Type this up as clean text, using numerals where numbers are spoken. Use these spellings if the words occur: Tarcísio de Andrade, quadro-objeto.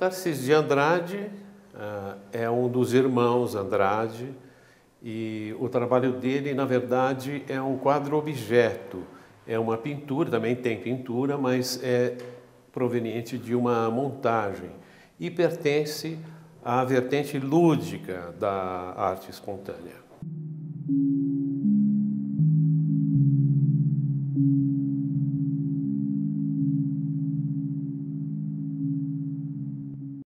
Tarcísio de Andrade é um dos irmãos Andrade e o trabalho dele, na verdade, é um quadro-objeto. É uma pintura, também tem pintura, mas é proveniente de uma montagem e pertence à vertente lúdica da arte espontânea.